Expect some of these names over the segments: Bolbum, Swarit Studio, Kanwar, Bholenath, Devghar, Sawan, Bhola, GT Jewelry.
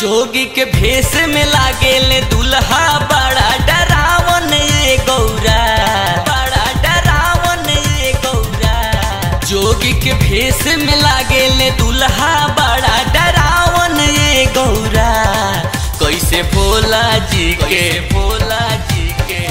जोगी के भेष में लागेले दुल्हा बड़ा डरावन ये गौरा, बड़ा डरावन ये गौरा। जोगी के भेष में लागेले दुल्हा बड़ा डरावन ये गौरा। कैसे भोला जी के, भोला जी के,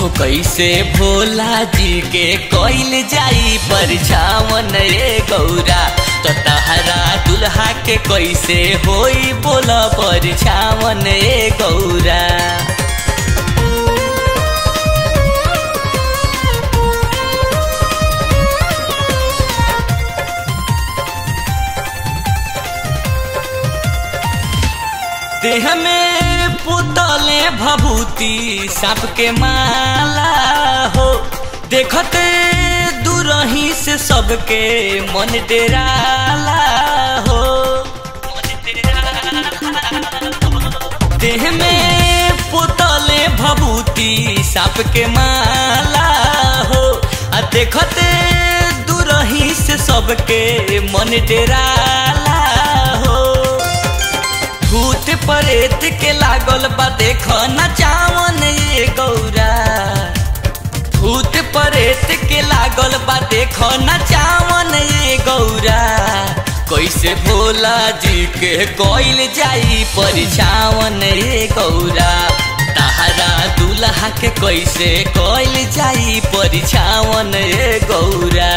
हो कैसे भोला जी के कोइल जाई परछावन ये गौरा। तो तहरा दुल्हा के कैसे होई बोला परछावन ए गौरा। देह में पुतले भभूति सांप के माला हो, देखते दूरही से सबके मन डेराला हो। देह में पोतले भभूति सांप के माला हो, आ देखते दूरही से सबके मन डेराला हो। भूत प्रेत के लागल बा देख नचावन ये गौरा। भूत प्रेत के लागल बा देख नचावन ये गौरा। कैसे भोला जी के कोइल जाई परछावन ये गौरा। तहरा दुल्हा के कैसे कोइल जाई परछावन ये गौरा।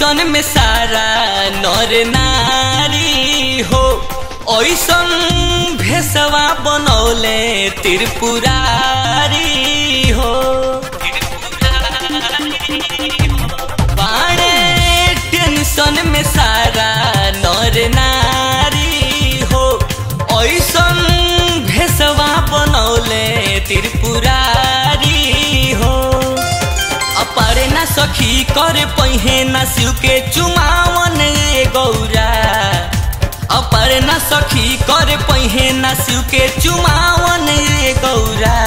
सन में सारा नर नारी हो, ऐसन भेषवा बनौले त्रिपुरारी हो। बड़े टेंशन में सारा नर नारी हो, ऐसन भेषवा बनौले त्रिपुरारी हो। पारे ना सखी करे पहिए ना शिव के चुमावन ये गौरा। अपारे ना सखी करे पहिए ना शिव के चुमावन ये गौरा।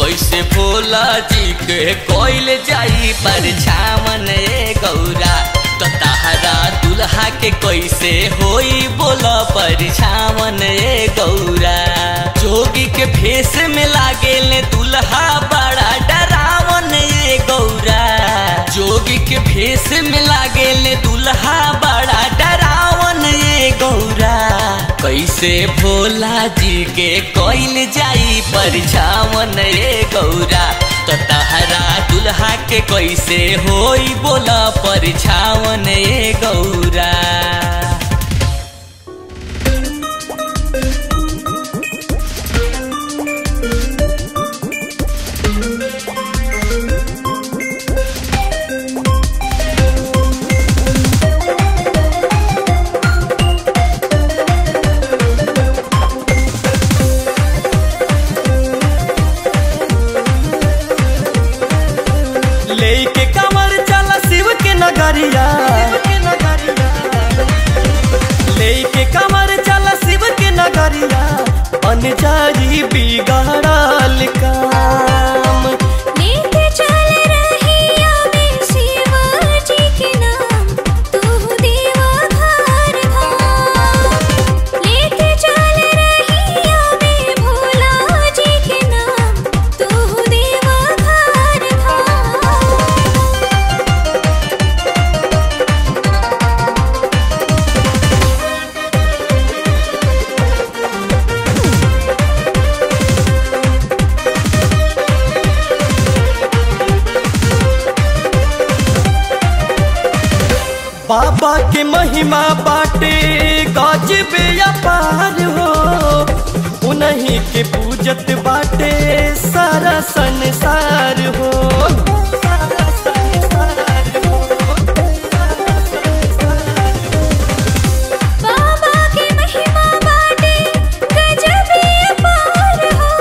कैसे भोला जी के कोइल जाई परछावन ये गौरा। तो तहरा दुल्हा के कैसे होई बोला परछावन ये गौरा। जोगी के भेष में लागेले दुल्हा बड़ा डरावन ये गौरा। जोगी के भेष में लागेले दुल्हा बड़ा डरावन ये गौरा। कैसे भोला जी के कोइल जाई परछावन ये गौरा। तो तहरा दुल्हा के कैसे होई बोला परछावन ये गौरा। लेके कंवर चला शिव के नगरिया, अनजारी बिगाड़ल काम। लेके चल रहिया में शिव जी के नाम, तू देवा घर धाम। लेके चल रहिया में भोला जी के नाम, तू देवा घर धाम। बाबा के महिमा बाटे गजबे अपार हो, उन्हीं के पूजत बाटे सारा संसार हो। बाबा के महिमा बाटे गजबे अपार हो,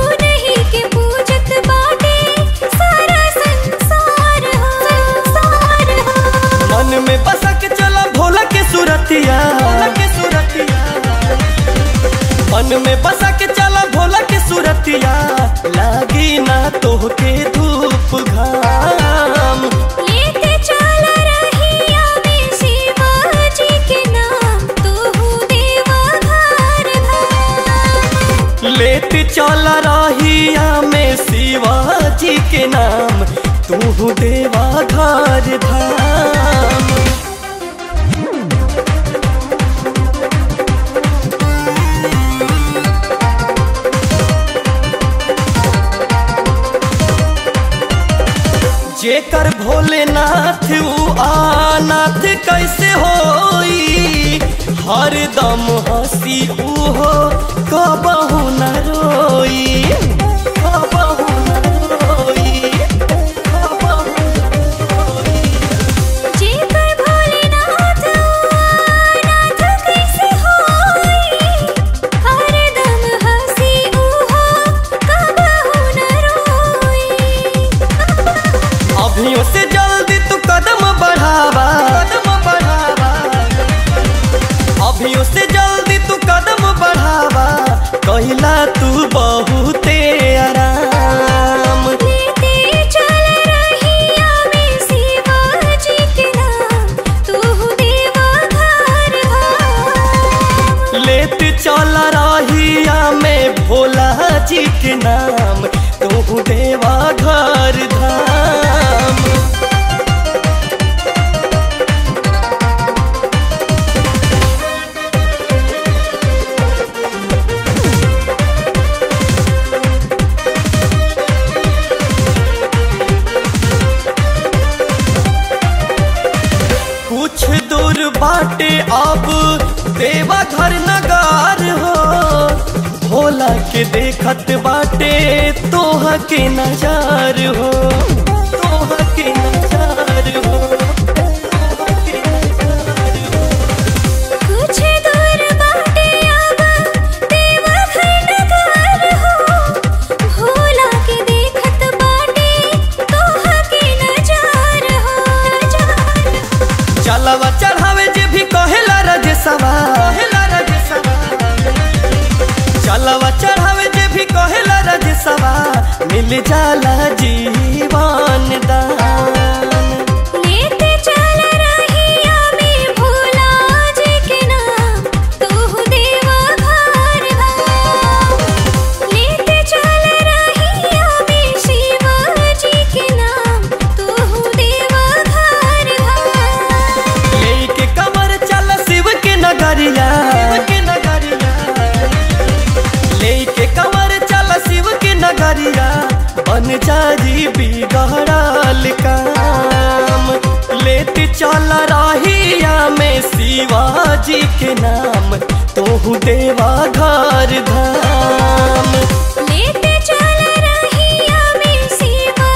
उन्हीं के पूजत बाटे सारा संसार हो। मन में बसक चला भोला के सुरतिया, में बसा के चला भोला के सूरतिया लगी ना तोहके धूप घाम लेके चला रहिया में शिवा जी के नाम तोहू देवा घर धाम लेके चला रहिया में शिवा जी के नाम तोहू देवा घर धाम। जेकर भोलेनाथ ऊ आनाथ कैसे होई हरदम हंसी ऊहो कबहू न रोई कबहू न रोई कबहू न रोई। जेकर भोलेनाथ ऊ आनाथ कैसे होई हरदम हंसी ऊहो कबहू न रोई। अभियों से जल्दी तू कदम बढ़ावा अभियों से जल्दी तू कदम बढ़ावा कहिला तू बहुते आराम लेते चल रहिया में शिवा जी के नाम तू देवा घर धाम लेते चल रहिया में भोला जी के नाम तू देवा घर धाम। बाटे अब देवा घर नगार हो भोला के देखत बाटे तोहा के नजार हो तोहा के नजार हो तोहा के नजार हो। कुछ दूर बाटे अब देवा घर नगार हो भोला के देखत बाटे तोहा के नजार हो चलवा चढ़ावे चलवा चढ़ावे जे भी कहेला रजसवा मिल जाला जीवन दान लेते चल रहिया में भोला जी के नाम तू देवा घर धाम लेते चल रहिया में शिवा जी के नाम तू देवा घर धाम लेके कमर चल शिव के नगरिया बन जारी बिगड़ल काम लेते चल रहिया में शिवा जी के नाम तोहू देवा घर धाम लेते चल रहिया में शिवा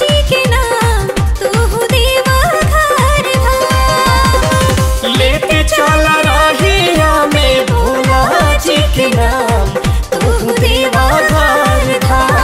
जी के नाम तोहू देवा घर धाम लेते चल रहिया में भोला जी के नाम तोहू देवा घर धाम। कहना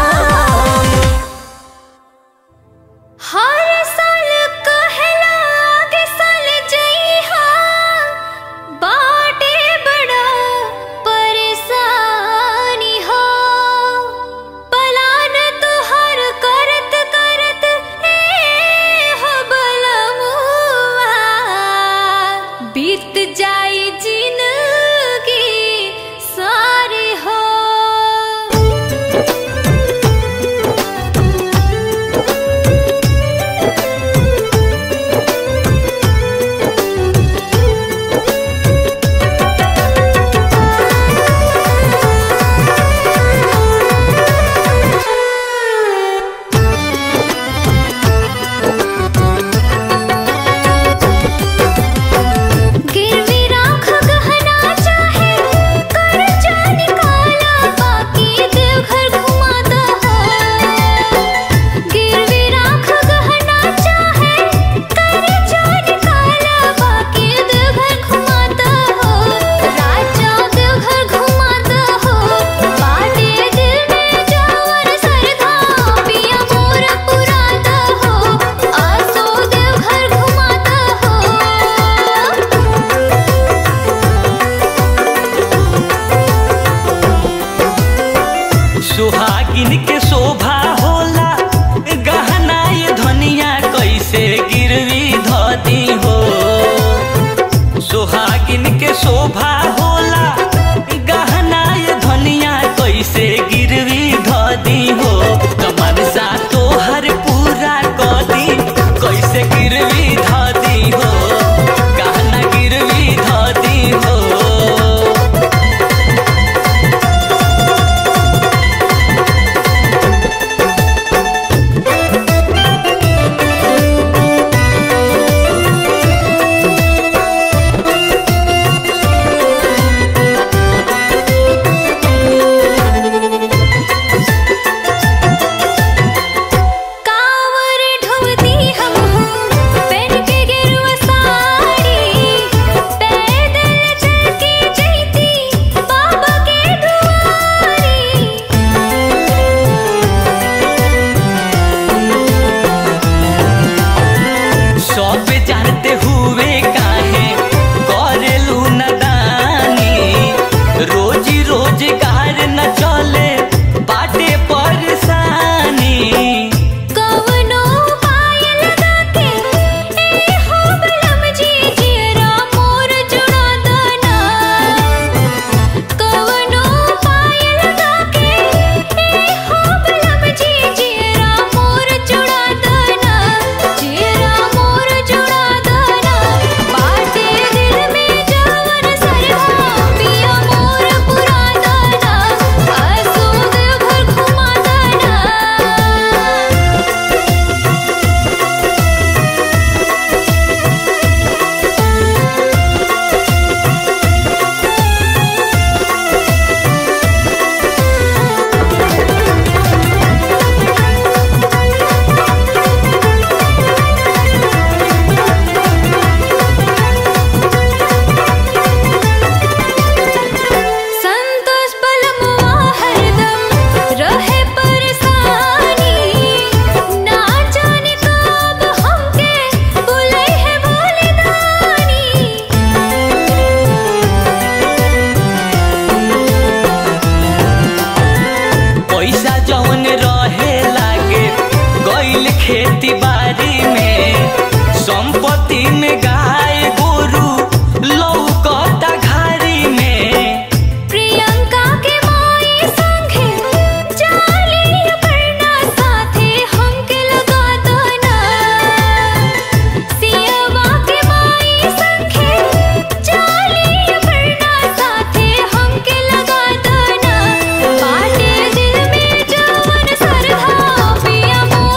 नागिन के शोभा होला, गहना ये धनिया कैसे गिरवी धदी हो, तमन्सा तोहर पूरा कदी कैसे गिरवी धदी हो, गहना गिरवी धदी हो। खेती बाड़ी में संपत्ति में गाय गोरू लौकता घारी में, प्रियंका के माई संगे जाली पड़ना साथे हमके लगा दो ना, सियावा के माई संगे जाली पड़ना साथे हमके लगा दो ना, बाटे दिल में जवन सरधा पिया मोर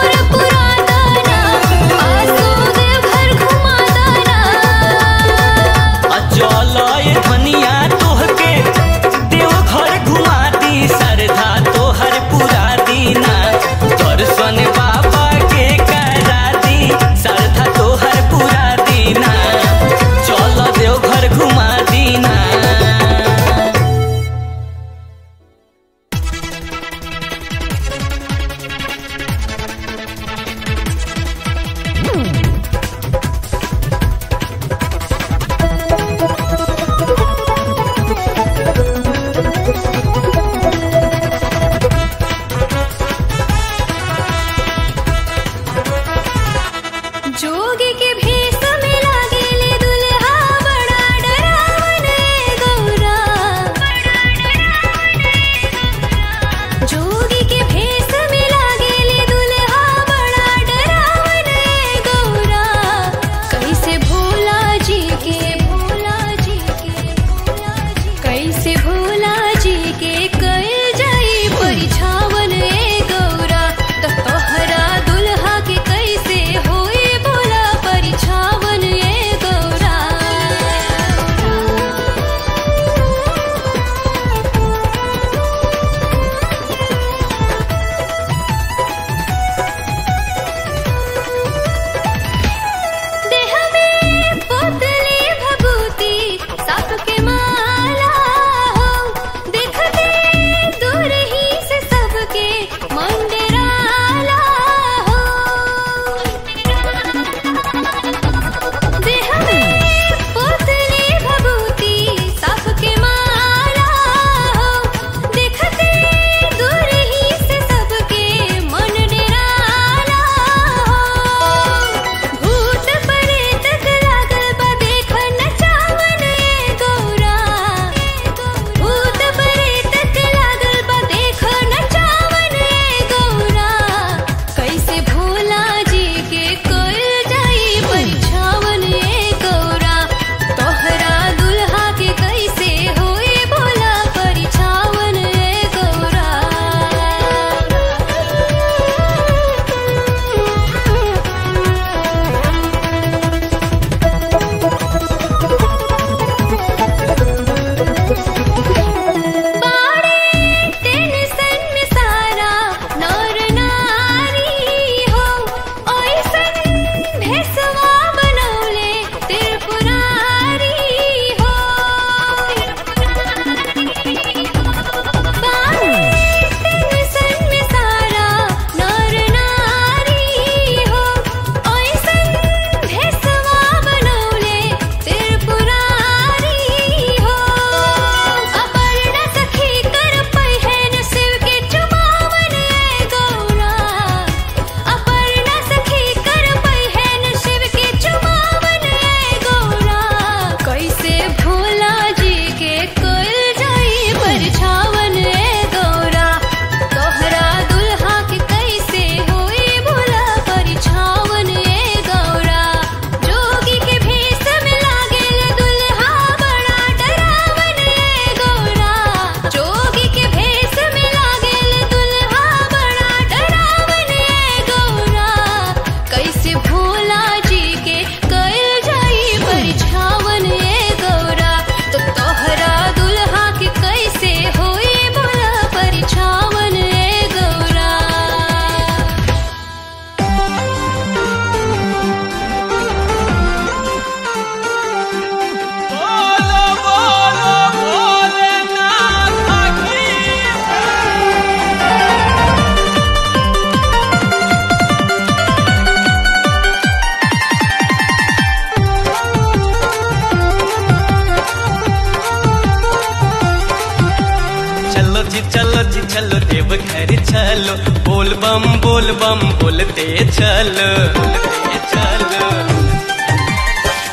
जी चलो देव घर चलो, बोलबम बोलबम बोलते चलो, बोलते चलो।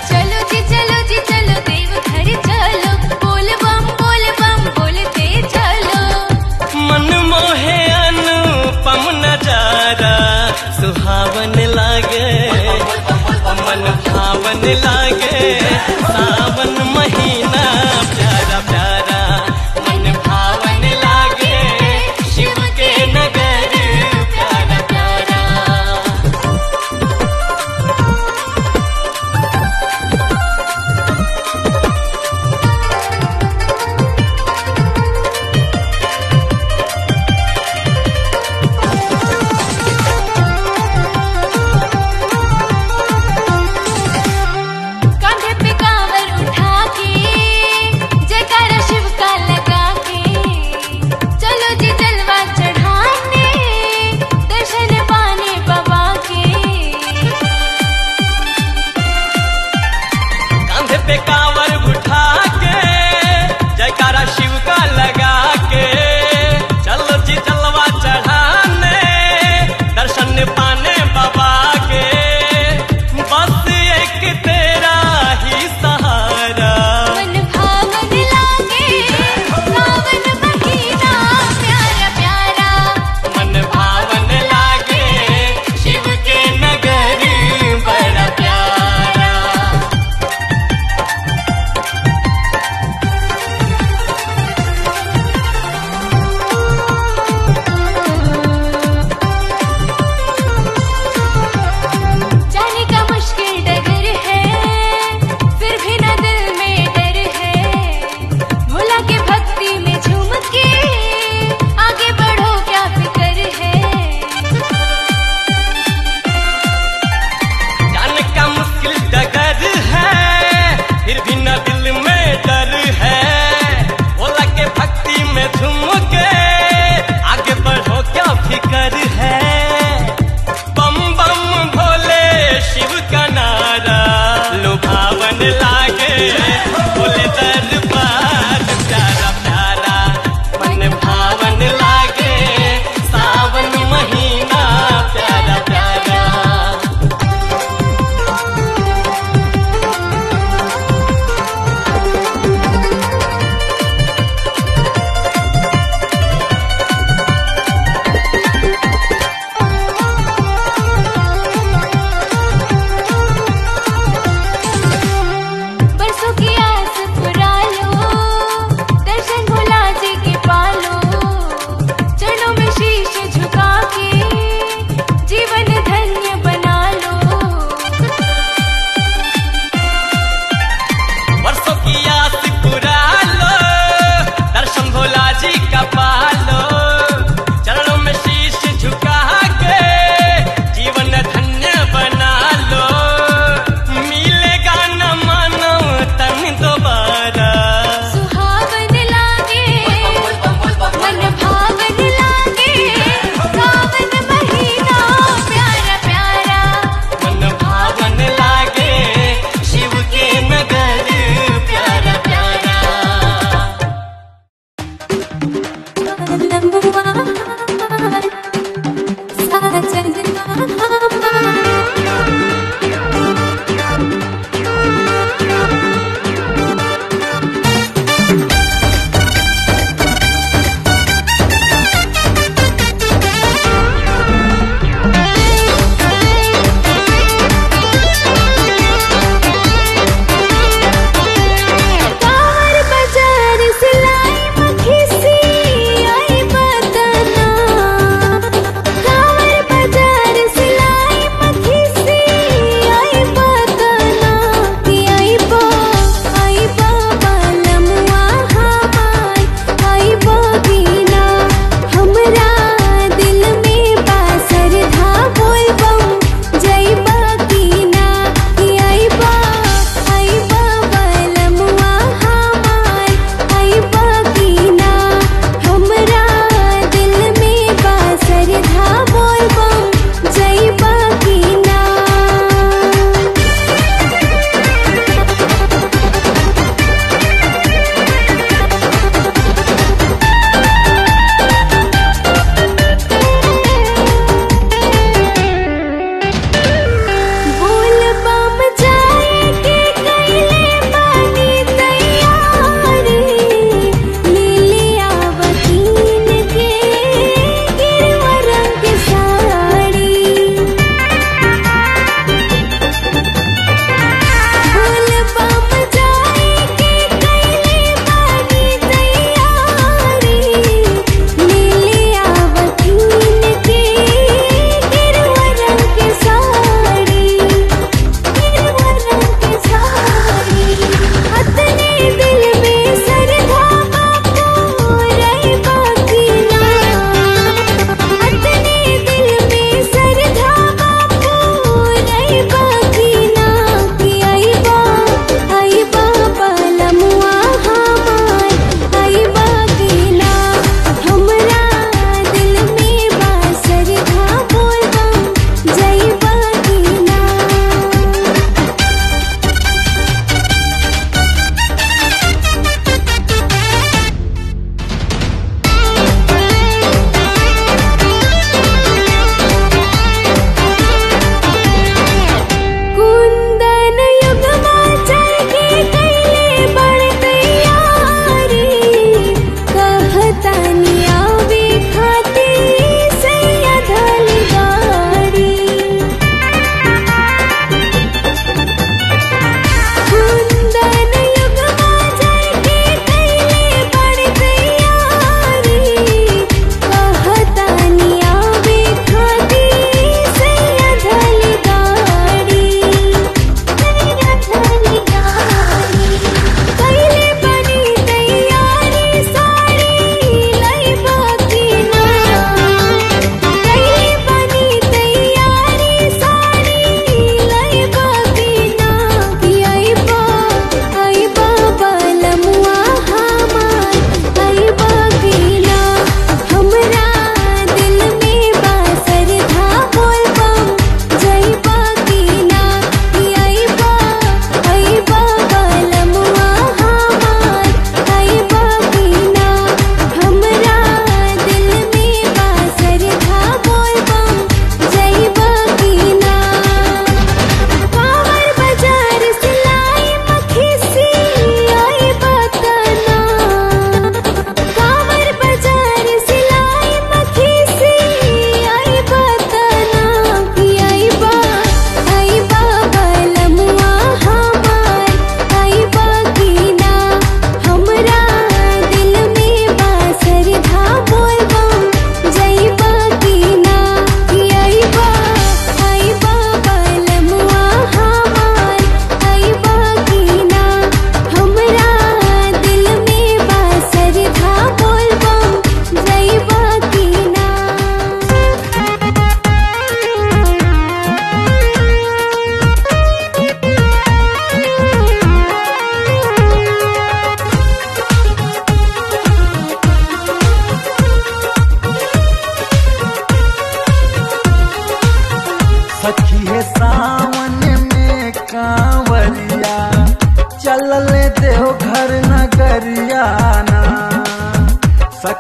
चलो जी चलो देव घर चलो, बोलबम बोलबम बोलते चलो। मन मोहे अनुपम नजारा सुहावन लागे, मन भावन लागे, सावन महीना प्यारा प्यारा।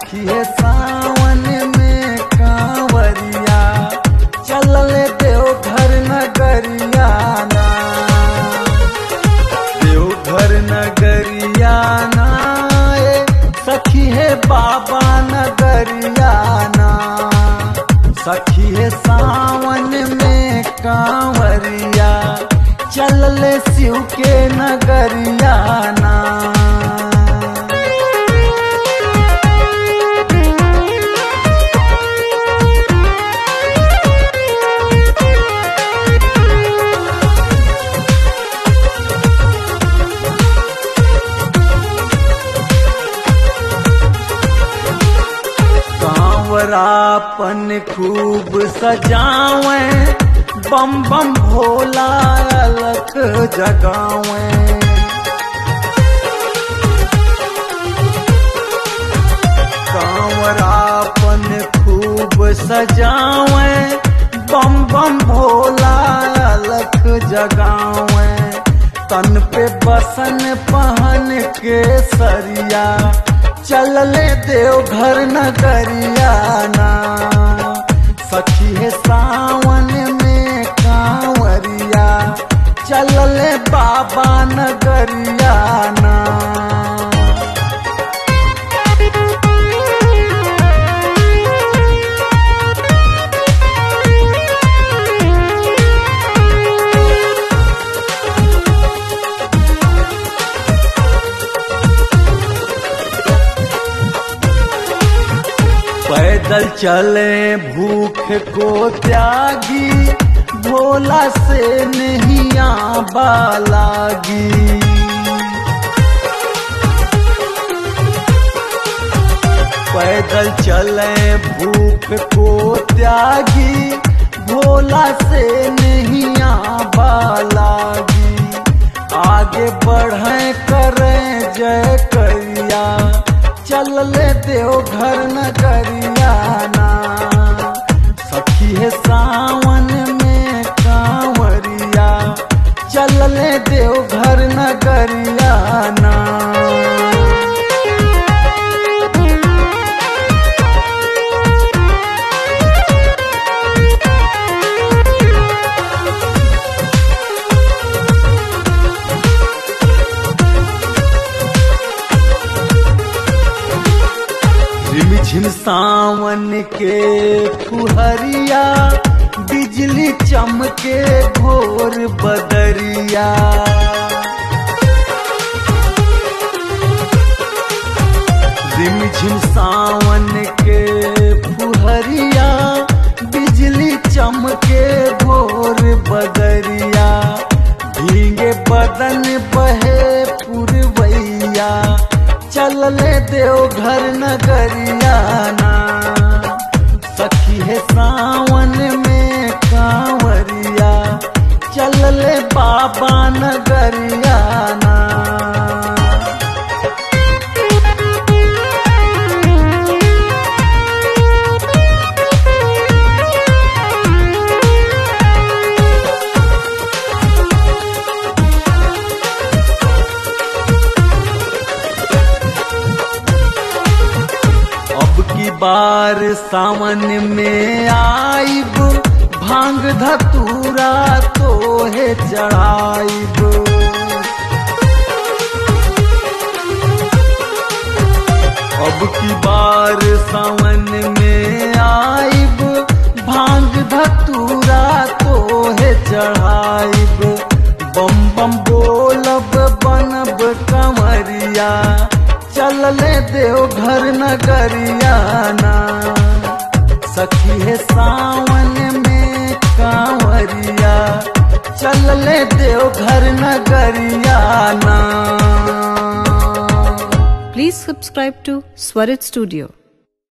देखिए सावन में कांवरिया चलल देवघर नगरिया ना, देवघर नगरिया ना ए सखी है बाबा नगरिया ना, सखी है सावन में कांवरिया चलल शिव के नगरिया ना। कांवरापन खूब सजावें बम बम भोला अलख जगावें, कांवरापन खूब सजावें बम बम भोला अलख जगावें, तन पे बसन पहन के सरिया चलले देवघर नगरिया ना, सखी है सावन में कांवरिया चलले बाबा नगरिया ना। पैदल चले भूख को त्यागी भोला से नहीं आबा लागी, पैदल चले भूख को त्यागी भोला से नहीं आबा लागी, आगे बढ़े करें जय करिया चलले देवघर नगरिया ना, सखी है सावन में कांवरिया चलले देवघर नगरिया ना। झिम सावन के फुहरिया बिजली चमके घोर बदरिया, झिम सावन के फुहरिया बिजली चमके घोर बदरिया, भींगे बदन बहे पुरवैया चलले देवघर नगरिया ना, सखी है सावन में कांवरिया चलले बाबा नगरिया ना। बार सावन में आईब भांग धतूरा तोहे चढ़ाईब, अब की बार सावन में आईब भांग धतूरा तोहे चढ़ाईब, बम बम बोलब बनब कंवरिया चलले देवघर नगरिया ना, सखी है सावन में कांवरिया चलले देवघर नगरिया ना। Please subscribe to Swarit studio.